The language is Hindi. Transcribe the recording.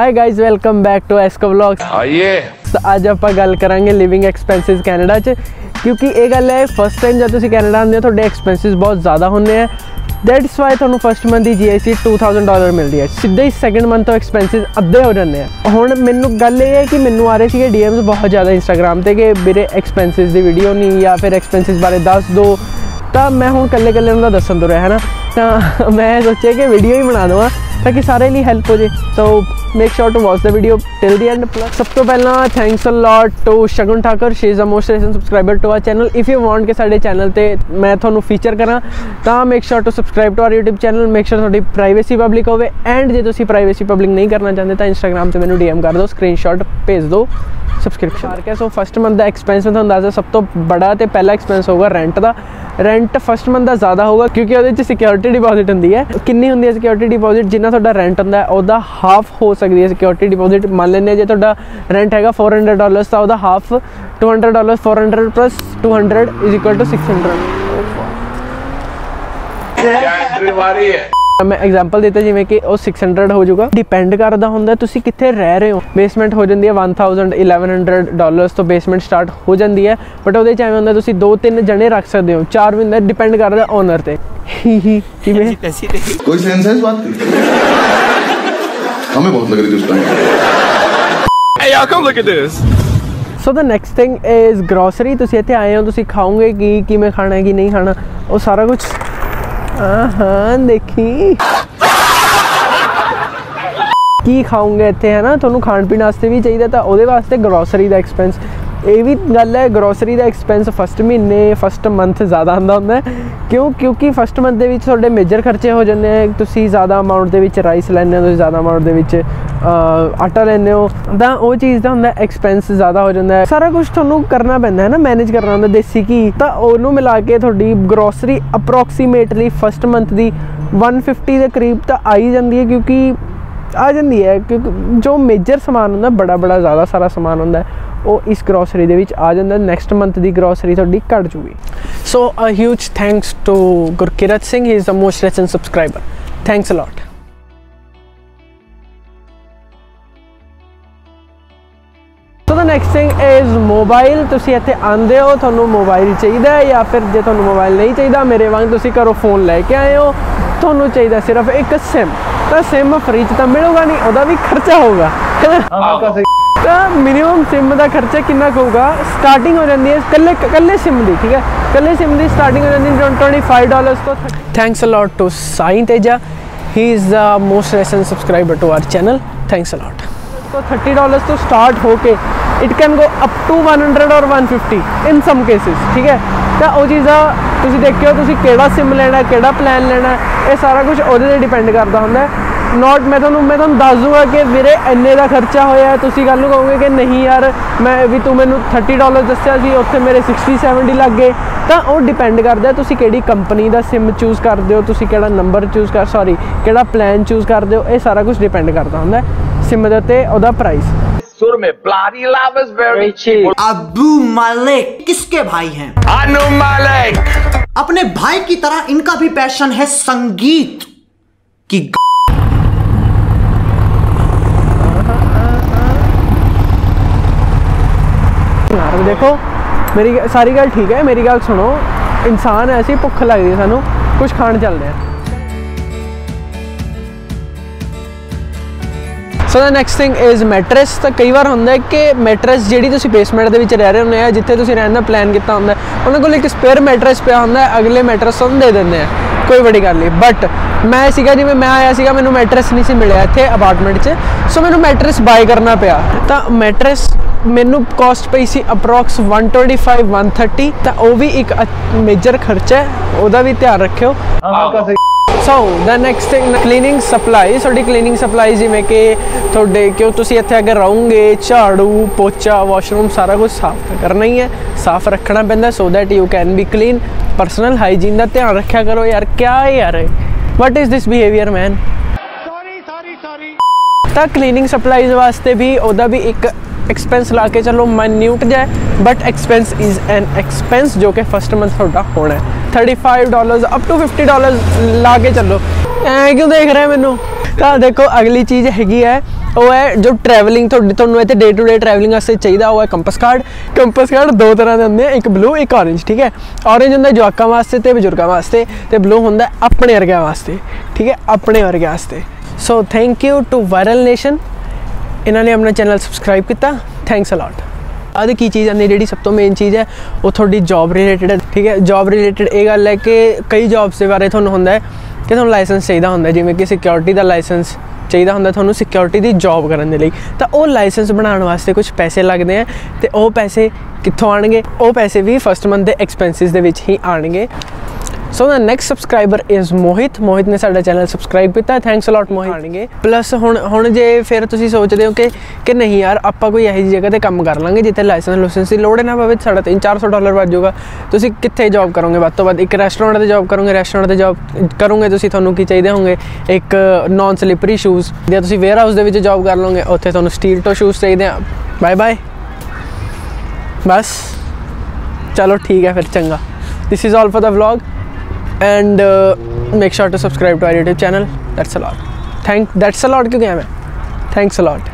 Hi guys, welcome back to एसको vlogs. आज आप गल करांगे लिविंग एक्सपेंसेस कैनेडा च, क्योंकि ये गल है फर्स्ट टाइम जब तुम कैनेडा आते हो थोड़े एक्सपेंसेस बहुत ज़्यादा होंगे हैं। दैट्स वाई तुहानू फर्स्ट मंथ की जी आई सी $2000 मिलती है। सीधे ही सैकेंड मंथ तो एक्सपेंसिज अद्धे हो जाते हैं। हुण मैनू गल ये है कि मैनू आ रहे थे डी एम्स बहुत ज़्यादा इंस्टाग्राम पर कि मेरे एक्सपेंसिज की वीडियो नहीं या फिर एक्सपेंसिज बारे दस दो, तो मैं हुण कल्ले कल्ले उन्हां दा दस्सन तो रहा है ना, तो मैं सोचे कि वीडियो ही बना देवां ताकि सारे लिए हेल्प हो जाए। So make sure to watch the video till the end. Plus सब तो पहला thanks a lot to Shagun Thakur, she is the most recent subscriber to our channel. If you want के साडे चैनल ते मैं थोनू फीचर करा तो make sure to subscribe to our YouTube channel. Make sure थोड़ी प्राइवेसी पब्लिक होवे, एंड जे तुसी प्राइवेसी पब्लिक नहीं करना चाहते तो इंस्टाग्राम से मैनू डीएम कर दो, स्क्रीनशॉट भेज दो सबसक्रिप्शन करके। सो फर्स्ट मंथ का एक्सपेंस मैं तुम्हें दस, सब तो बड़ा तो पहला एक्सपेंस होगा रेंट का। रेंट फर्स्ट मंथ का ज़्यादा होगा क्योंकि वो सिक्योरिटी डिपॉजिट होंगी है। कितनी होंगी है सिक्योरिटी डिपॉजिट? जिन्ना थोड़ा रेंट होंगे वह हाफ हो सकती है सिक्योरिटी डिपॉजिट। मान लें जो थोड़ा रेंट है $400 तो वह half $200, $400 plus $200 is equal to $600। मैं एग्जाम्पल देता जिमें कि वह 600 हो जाएगा। डिपेंड करता होंगे तुम कितने रह रहे हो। बेसमेंट हो जाती है $1100 तो बेसमेंट स्टार्ट हो जाती है, बट वो एवं होंगे तुम 2-3 जने रख सकते हो, 4 भी होंगे। डिपेंड करता ओनर पर। कोई सेंस है इस बात की? हमें बहुत लग रही थी उस time. So the next thing is grocery. तुम इतने आए हो, तुम खाओगे कि किमें खाना है कि नहीं खाना, वो सारा कुछ। हाँ देखी की खाऊंगे इतने है ना, थोनू खाण पीण वास्ते भी चाहिए तो वो वास्ते ग्रोसरी का एक्सपेंस। ये भी गल है ग्रोसरी का एक्सपेंस फस्ट महीने फस्ट मंथ ज़्यादा आंदा होंदा है। क्यों? क्योंकि फस्ट मंथ के विच तुहाडे मेजर खर्चे हो जाते हैं। तुसीं ज़्यादा अमाउंट के विच राइस लैंदे हो, ज़्यादा अमाउंट के विच आटा लैंदे हो, तो वो चीज़ का होंदा एक्सपेंस ज़्यादा हो जाता है। सारा कुछ तुहानू करना पैंदा है ना, मैनेज करना होंदा देसी घी, तो उन्होंने मिला के तुहाडी ग्रोसरी अप्रोक्सीमेटली फस्ट मंथ की 150 के करीब तो आ ही जाती है। क्योंकि आ जाती है क्योंकि जो मेजर समान होंदा बड़ा बड़ा ज़्यादा सारा समान होंदा है वो इस ग्रोसरी के विच आ जाता। नैक्सट मंथ की ग्रोसरी थोड़ी घट जूगी। So a huge thanks to Gurkirat Singh, he is the most recent subscriber. Thanks a lot. So the next thing is mobile. तुसीं इत्थे आंदे हो, तुहानू मोबाइल चाहिए, या फिर जे तुहानू मोबाइल नहीं चाहिए मेरे वांग तुसीं घरों फोन लैके आए हो, तुहानू चाहिए सिर्फ एक सिम। तो सिम फ्री च तो मिलेगा नहीं, उसका भी खर्चा होगा है। तो मिनिमम सिम का खर्चा कितना होगा? स्टार्टिंग हो जाती है कल्ले सिम की, ठीक है, कल्ले सिम की स्टार्टिंग हो जाती है $25 तो। Thanks a lot to Saiteja, he is the most recent subscriber to our channel. Thanks a lot. तो $30 तो स्टार्ट होके it can go up to 100 और 150 इन सम केसेस, ठीक है। तो वो चीज़ तुम देखियो तुम केड़ा सिम लेना, केड़ा प्लान लेना, ये सारा कुछ उहदे ते डिपेंड करता होंदा है। नॉट मैं थोनू दस दूँगा कि मेरे इन्ने का खर्चा होया, तुसी कल नूं कहोगे कि नहीं यार मैं भी तू मैनू $30 दस्या जी, उत्थे मेरे 60-70 लग गए। तो वो डिपेंड करता है तुसी केड़ी कंपनी का सिम चूज़ करते हो, तुसी केड़ा नंबर चूज़ कर सॉरी केड़ा प्लान चूज़ करते हो, ये सारा कुछ डिपेंड करता होंदा है सिम दे ते ओहदा प्राइस। सुर में bloody love is very cheap. Abu मालिक किसके भाई हैं? अनु मालिक। अपने भाई की तरह इनका भी पैशन है संगीत की। देखो मेरी सारी गल ठीक है, मेरी गल सुनो, इंसान ऐसी भुख लगती है सानू कुछ खाण चलते हैं। So the next thing is mattress. तो कई बार होंगे कि मैट्रस जी तुम बेसमेंट के रह रहे होंगे जिते तुम रहने का प्लान किया होंगे, उन्होंने को एक स्पेयर मैट्रस पिया होंगे, अगले मैट्रस उन्हें दे देंगे, कोई बड़ी गल नहीं। बट मैं सीगा जिवें मैं आया सीगा, मैनू मैट्रस नहीं सी मिलिया इत्थे अपार्टमेंट च, सो मैनू मैट्रस बाय करना पिया। तो मैट्रस मैनू कॉस्ट पई सी अप्रोक्स 125-130, तो वह भी एक मेजर खर्चा है, वह भी ध्यान रखियो। So the next thing cleaning supply. थोड़ी क्लीनिंग सप्लाई जिमें कि थोड़े क्यों तुम इत्थे अगर रहोगे, झाड़ू पोचा वॉशरूम सारा कुछ साफ करना ही है, साफ रखना पैंदा so that you can be clean. Personal hygiene का ध्यान रखा करो यार, क्या यार what is this behaviour man. तो क्लीनिंग सप्लाईज वास्ते भी वह भी एक एक्सपेंस ला के चलो माइन्यूट जाए, but expense is an expense जो कि फर्स्ट मंथ थोड़ा होना है। $35 अप टू $50 ला के चलो। क्यों देख रहे हैं मैनू? तो देखो अगली चीज़ हैगी है वह जो ट्रैवलिंग थोड़ी इतने डे टू डे ट्रैवलिंग चाहिए वह है कंपस कार्ड दो तरह के होंगे, एक ब्लू एक ऑरेंज। ठीक है, ऑरेंज होंगे जवाकों वास्ते तो बजुर्गों वास्ते, तो ब्लू होंगे अपने वर्गिया वास्ते। ठीक है, अपने वर्गिया वास्ते। So thank you to viral nation, इन्होंने अपना चैनल सबसक्राइब किया। Thanks a lot. आदि की चीज़ आने जी सब तो मेन चीज़ है वो थोड़ी जॉब रिलेटेड है। ठीक है, जॉब रिलेटेड ये गल है कि कई जॉब्स के बारे थोड़ा होंगे कि थोड़ा लाइसेंस चाहिए होंगे, जिमें कि सिक्योरिटी का लाइसेंस चाहिए होंगे थोड़ा सिक्योरिटी की जॉब करने लिए, तो वो लाइसेंस बनाने वास्ते कुछ पैसे लगते हैं, तो वो पैसे कितों आएंगे? वो पैसे भी फर्स्ट मंथ के एक्सपेंसिस के विच ही आएंगे। So the next subscriber is Mohit ने साडा चैनल सबसक्राइब किया। Thanks a lot Mohit. आएंगे प्लस हुण जे फिर तुसीं सोचते हो कि नहीं यार आपां कोई ऐसी जगह ते काम कर लाँगे जिते लाइसेंस लूसेंस की लड़ ना पवे, साढ़ा $300-400 बच जाऊगा। तुसीं कित्थे जॉब करोगे? वध तो वध एक रेस्टोरेंट से जॉब करोगे, रेस्टोरेंट से जॉब करोगे तुहानूं की चाहिए होंगे? एक नॉन स्लिपरी शूज़। जे तुसीं वेयर हाउस दे विच जॉब कर लोगे उत्थे तुहानूं स्टील टो शूज़ चाहिए। बाय बाय, बस चलो ठीक है फिर, चंगा। This is all for the vlog and make sure to subscribe to our YouTube channel. That's a lot. That's a lot क्यों क्या है मैं? Thanks a lot.